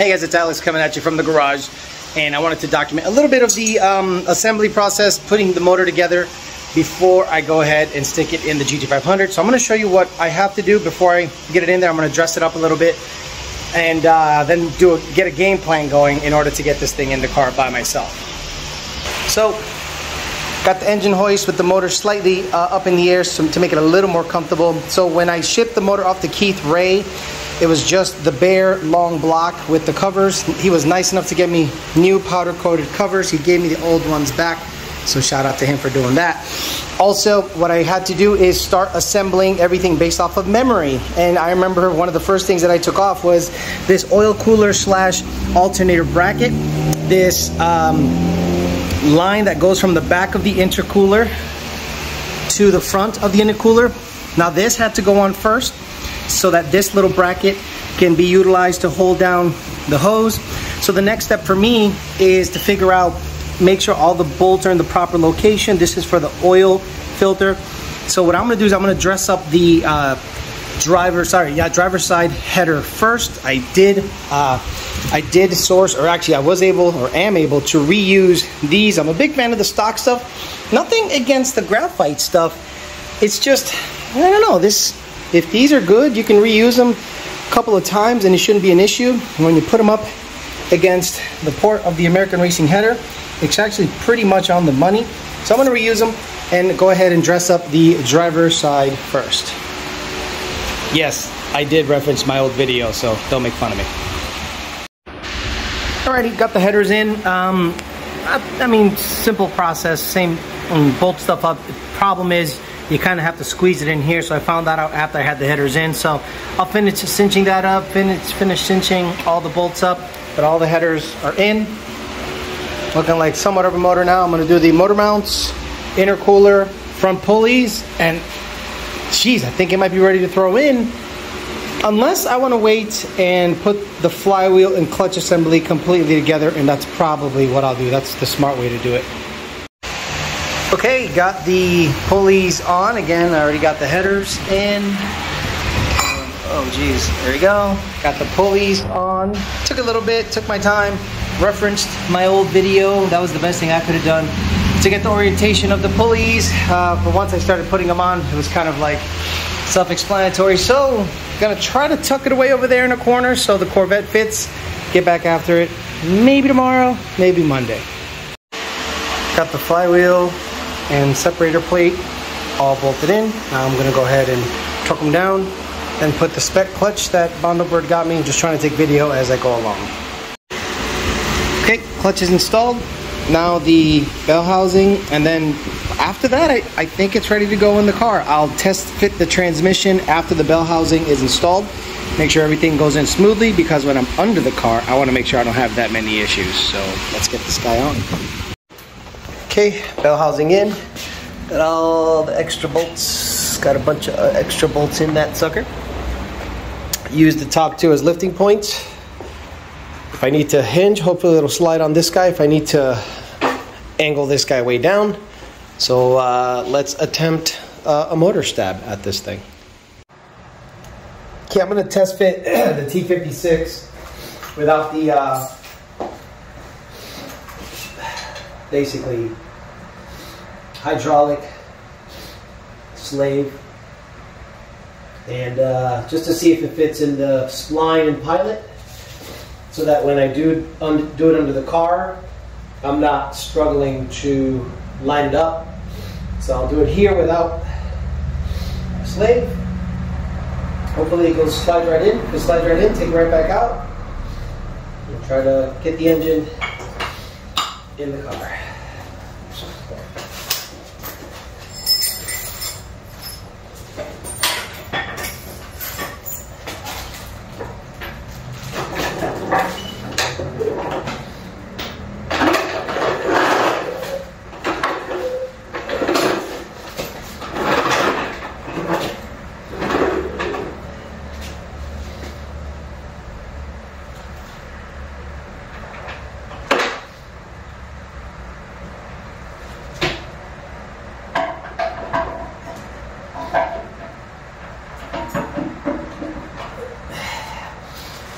Hey guys, it's Alex coming at you from the garage, and I wanted to document a little bit of the assembly process, putting the motor together before I go ahead and stick it in the GT500. So I'm going to show you what I have to do before I get it in there. I'm going to dress it up a little bit and then get a game plan going in order to get this thing in the car by myself. So got the engine hoist with the motor slightly up in the air to make it a little more comfortable. So when I shipped the motor off to Keith Ray, it was just the bare long block with the covers. He was nice enough to get me new powder coated covers. He gave me the old ones back, so shout out to him for doing that. Also, what I had to do is start assembling everything based off of memory. And I remember one of the first things that I took off was this oil cooler slash alternator bracket, this line that goes from the back of the intercooler to the front of the intercooler. Now this had to go on first so that this little bracket can be utilized to hold down the hose. So the next step for me is to figure out, make sure all the bolts are in the proper location. This is for the oil filter. So what I'm gonna do is I'm gonna dress up the driver's side header first. I did source, or actually I was able, or am able, to reuse these. I'm a big fan of the stock stuff. Nothing against the graphite stuff. It's just, I don't know, this, if these are good, you can reuse them a couple of times and it shouldn't be an issue. And when you put them up against the port of the American Racing header, it's actually pretty much on the money. So I'm going to reuse them and go ahead and dress up the driver's side first. Yes, I did reference my old video, so don't make fun of me. Alrighty, got the headers in. I mean, simple process, same bolt stuff up. The problem is you kind of have to squeeze it in here, so I found that out after I had the headers in. So I'll finish cinching that up, finish cinching all the bolts up, but all the headers are in. Looking like somewhat of a motor now. I'm gonna do the motor mounts, intercooler, front pulleys, and geez, I think it might be ready to throw in. Unless I wanna wait and put the flywheel and clutch assembly completely together, and that's probably what I'll do. That's the smart way to do it. Okay, got the pulleys on. Again, I already got the headers in. Oh geez, there we go. Got the pulleys on. Took a little bit, took my time. Referenced my old video. That was the best thing I could have done to get the orientation of the pulleys, but once I started putting them on, it was kind of like self-explanatory. So gonna try to tuck it away over there in a corner so the Corvette fits. Get back after it, maybe tomorrow, maybe Monday. Got the flywheel and separator plate all bolted in. Now I'm gonna go ahead and tuck them down and put the spec clutch that Bondo Bird got me. I'm just trying to take video as I go along. Okay, clutch is installed. Now the bell housing, and then after that I think it's ready to go in the car. I'll test fit the transmission after the bell housing is installed. Make sure everything goes in smoothly, because when I'm under the car, I want to make sure I don't have that many issues. So let's get this guy on. Okay, bell housing in. Got all the extra bolts. Got a bunch of extra bolts in that sucker. Use the top two as lifting points. If I need to hinge, hopefully it'll slide on this guy. If I need to angle this guy way down. So let's attempt a motor stab at this thing. Okay, I'm gonna test fit the T56 without the, basically hydraulic slave. And just to see if it fits in the spline and pilot, so that when I do it under the car, I'm not struggling to line it up. So I'll do it here without a slave. Hopefully it goes slide right in. It'll slide right in, take it right back out. We'll try to get the engine in the car.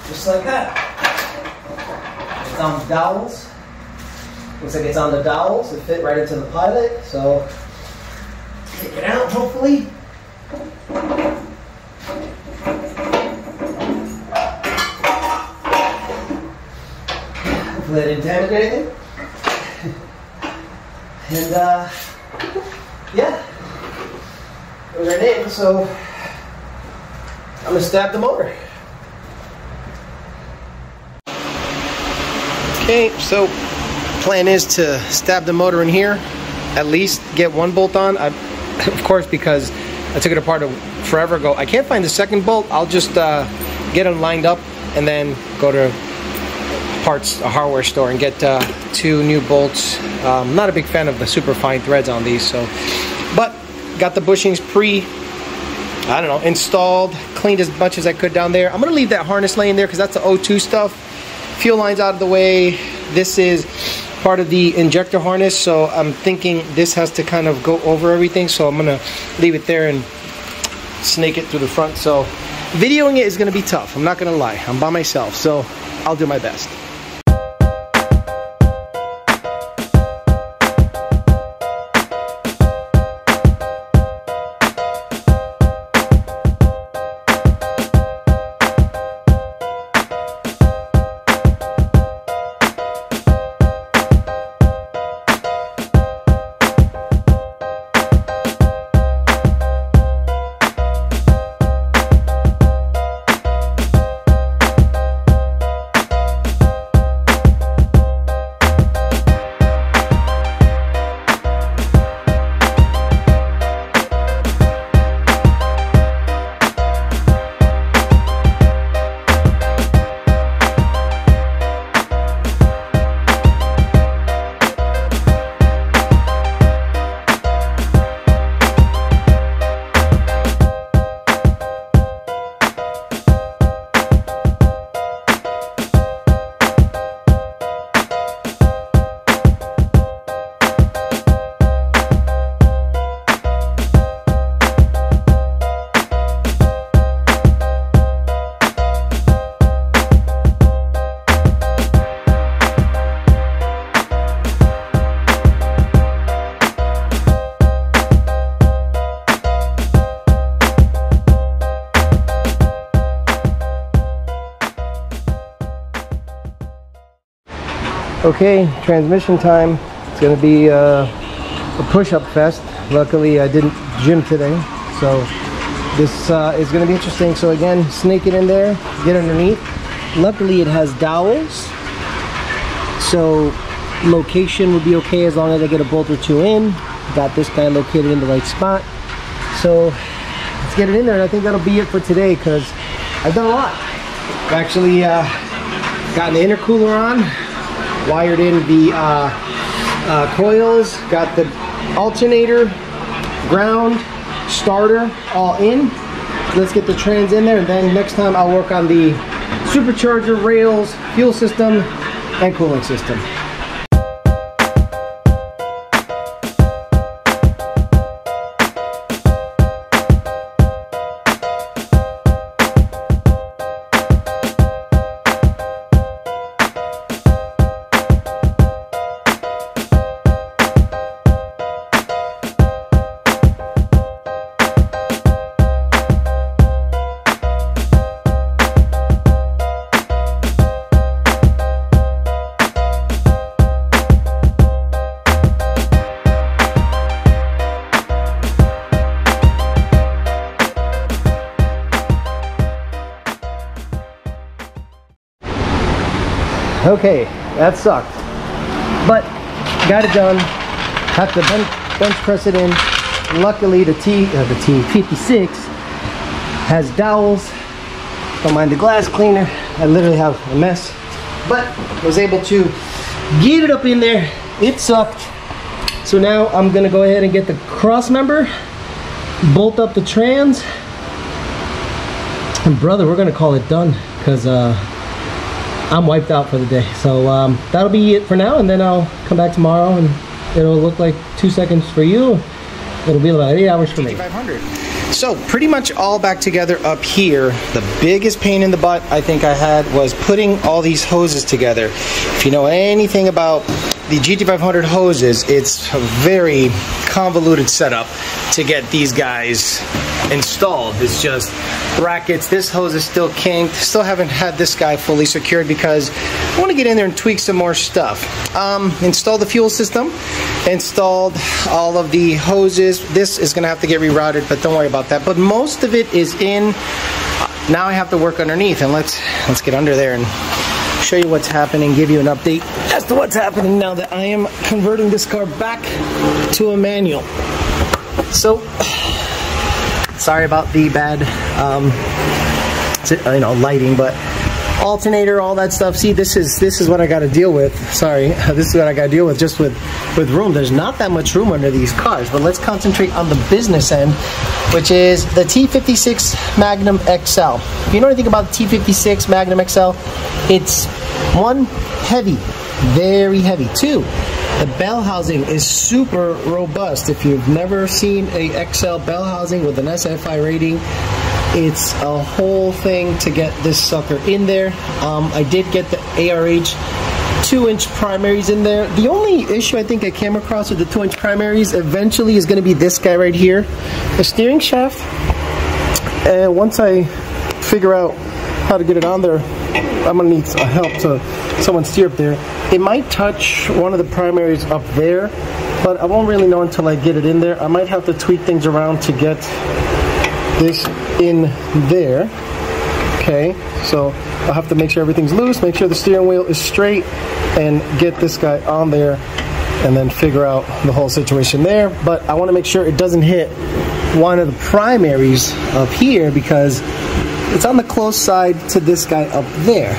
Just like that. some dowels. Once it gets on the dowels, it fit right into the pilot, so take it out hopefully. Hopefully I didn't damage anything. And yeah, those are named, so I'm going to stab the motor. Okay, so plan is to stab the motor in here, at least get one bolt on. Of course, because I took it apart forever ago, I can't find the second bolt. I'll just get them lined up and then go to a hardware store and get two new bolts. Not a big fan of the super fine threads on these, so, but got the bushings I don't know, installed, cleaned as much as I could down there. I'm gonna leave that harness laying there because that's the O2 stuff. Fuel line's out of the way. This is part of the injector harness, so I'm thinking this has to kind of go over everything, so I'm gonna leave it there and snake it through the front. So videoing it is gonna be tough, I'm not gonna lie. I'm by myself, so I'll do my best. Okay, transmission time. It's going to be a push-up fest. Luckily, I didn't gym today, so this is going to be interesting. So again, snake it in there, get underneath. Luckily, it has dowels, so location would be okay as long as I get a bolt or two in. Got this guy located in the right spot. So let's get it in there, and I think that'll be it for today because I've done a lot. I've actually gotten the intercooler on, wired in the coils, got the alternator, ground, starter, all in. Let's get the trans in there, and then next time I'll work on the supercharger, rails, fuel system, and cooling system. Okay, that sucked, but got it done. Have to bench press it in. Luckily, the T56 has dowels. Don't mind the glass cleaner. I literally have a mess, but was able to get it up in there. It sucked. So now I'm gonna go ahead and get the cross member, bolt up the trans, and brother, we're gonna call it done because I'm wiped out for the day. So that'll be it for now, and then I'll come back tomorrow and it'll look like 2 seconds for you. It'll be about 8 hours for me. So pretty much all back together up here. The biggest pain in the butt I think I had was putting all these hoses together. If you know anything about the GT500 hoses, it's a very convoluted setup to get these guys installed. It's just brackets. This hose is still kinked. Still haven't had this guy fully secured because I want to get in there and tweak some more stuff. Installed the fuel system, installed all of the hoses. This is going to have to get rerouted, but don't worry about that. But most of it is in. Now I have to work underneath, and let's get under there and show you what's happening, give you an update as to what's happening now that I am converting this car back to a manual. So, sorry about the bad, you know, lighting, but alternator, all that stuff. See, this is what I got to deal with. Sorry, this is what I got to deal with just with room. There's not that much room under these cars, but let's concentrate on the business end, which is the T56 Magnum XL. If you know anything about the T56 Magnum XL, it's one, heavy, very heavy. Two, the bell housing is super robust. If you've never seen a XL bell housing with an SFI rating, it's a whole thing to get this sucker in there. I did get the ARH 2-inch primaries in there. The only issue I think I came across with the 2-inch primaries eventually is going to be this guy right here, the steering shaft. And once I figure out how to get it on there, I'm gonna need some help to someone steer up there. It might touch one of the primaries up there, but I won't really know until I get it in there. I might have to tweak things around to get this in there. Okay, so I'll have to make sure everything's loose, make sure the steering wheel is straight, and get this guy on there, and then figure out the whole situation there. But I want to make sure it doesn't hit one of the primaries up here because it's on the close side to this guy up there.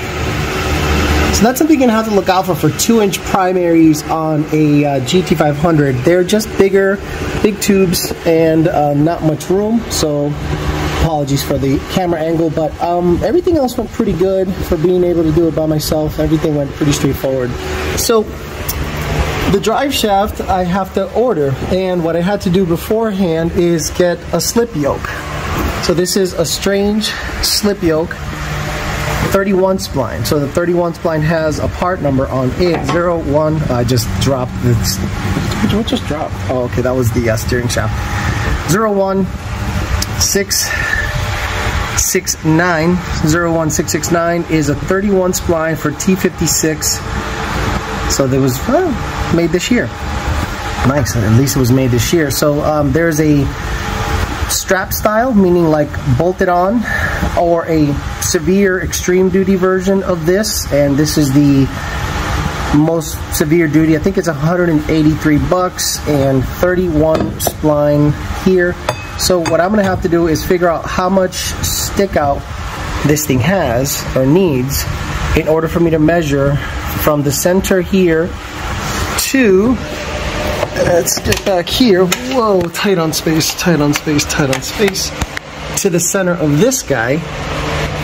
So that's something you're gonna have to look out for 2-inch primaries on a GT500. They're just bigger, big tubes, and not much room. So apologies for the camera angle, but everything else went pretty good for being able to do it by myself. Everything went pretty straightforward. So the drive shaft I have to order, and what I had to do beforehand is get a slip yoke. So this is a strange slip yoke, 31 spline. So the 31 spline has a part number on it, 01. I just dropped this. What just dropped? Oh, okay, that was the steering shaft. 01669. 01669 is a 31 spline for T56. So that was made this year. Nice, at least it was made this year. So there's a strap style, meaning like bolted on, or a severe extreme duty version of this, and this is the most severe duty. I think it's $183 and 31 spline here. So what I'm gonna have to do is figure out how much stick out this thing has or needs in order for me to measure from the center here to, let's get back here. Whoa, tight on space, tight on space, tight on space. To the center of this guy,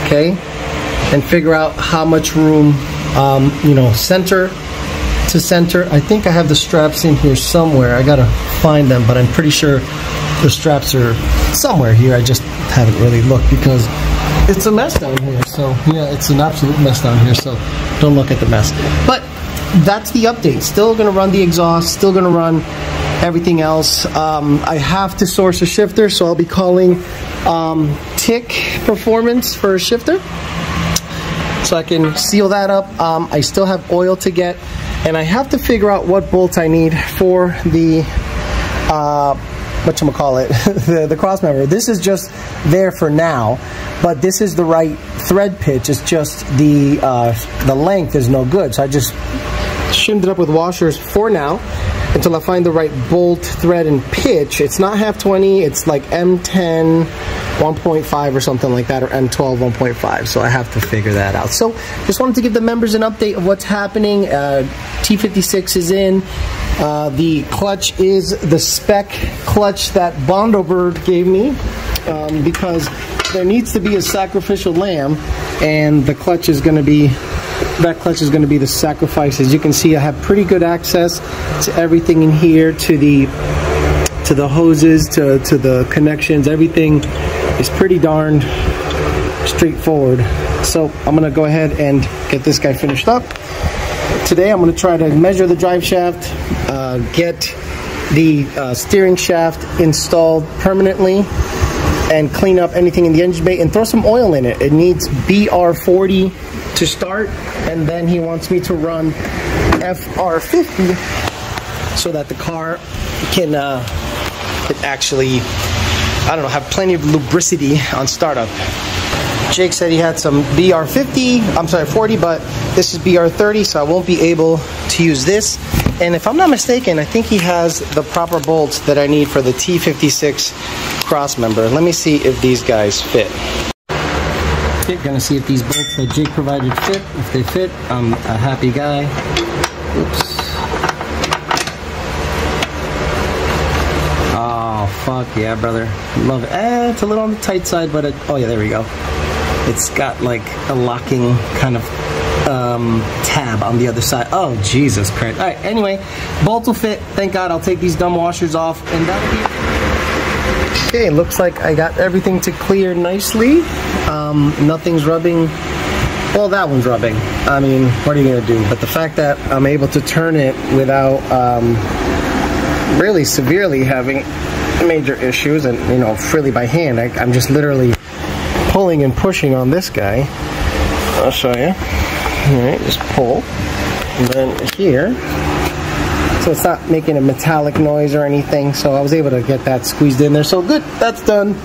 okay? And figure out how much room, you know, center to center. I think I have the straps in here somewhere. I gotta find them, but I'm pretty sure the straps are somewhere here. I just haven't really looked because it's a mess down here. So, yeah, it's an absolute mess down here. So, don't look at the mess. But that's the update. Still gonna run the exhaust, still gonna run everything else. I have to source a shifter, so I'll be calling Tick Performance for a shifter so I can seal that up. I still have oil to get, and I have to figure out what bolts I need for the whatchamacallit, the crossmember. This is just there for now, but this is the right thread pitch. It's just the length is no good, so I just shimmed it up with washers for now until I find the right bolt, thread, and pitch. It's not half 20, it's like M10 1.5 or something like that, or M12 1.5, so I have to figure that out. So just wanted to give the members an update of what's happening. T56 is in. The clutch is the spec clutch that Bondo Bird gave me, because there needs to be a sacrificial lamb, and the clutch is going to be, that clutch is going to be the sacrifice. As you can see, I have pretty good access to everything in here, to the to the hoses, to the connections. Everything is pretty darn straightforward. So I'm gonna go ahead and get this guy finished up. Today I'm gonna try to measure the drive shaft, get the steering shaft installed permanently, and clean up anything in the engine bay and throw some oil in it. It needs BR40 to start, and then he wants me to run FR50 so that the car can actually, I don't know, have plenty of lubricity on startup. Jake said he had some BR50, I'm sorry, 40, but this is BR30, so I won't be able to use this. And if I'm not mistaken, I think he has the proper bolts that I need for the T56 crossmember. Let me see if these guys fit. Okay, gonna see if these bolts that Jake provided fit. If they fit, I'm a happy guy. Oops. Oh, fuck yeah, brother. Love it. Eh, it's a little on the tight side, but it, oh yeah, there we go. It's got like a locking kind of tab on the other side. Oh, Jesus Christ. All right, anyway, bolts will fit. Thank God. I'll take these dumb washers off, and that'll be it. Okay, looks like I got everything to clear nicely. Nothing's rubbing. Well, that one's rubbing. I mean, what are you going to do? But the fact that I'm able to turn it without really severely having major issues and, you know, freely by hand, I'm just literally pulling and pushing on this guy. I'll show you. Alright, just pull. And then here. So it's not making a metallic noise or anything, so I was able to get that squeezed in there. So good, that's done.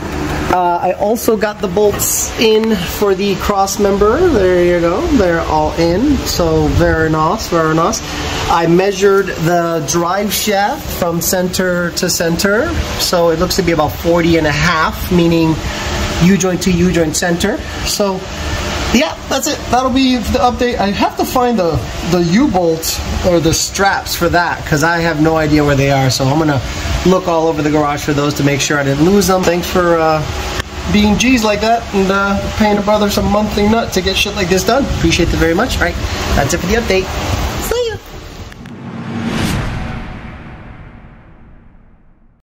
I also got the bolts in for the cross member. There you go, they're all in. So very nice, very nice. I measured the drive shaft from center to center. So it looks to be about 40.5, meaning U-joint to U-joint center. So yeah, that's it. That'll be the update. I have to find the U-bolts or the straps for that, because I have no idea where they are. So I'm going to look all over the garage for those to make sure I didn't lose them. Thanks for being G's like that and paying a brother some monthly nut to get shit like this done. Appreciate it very much. All right, that's it for the update.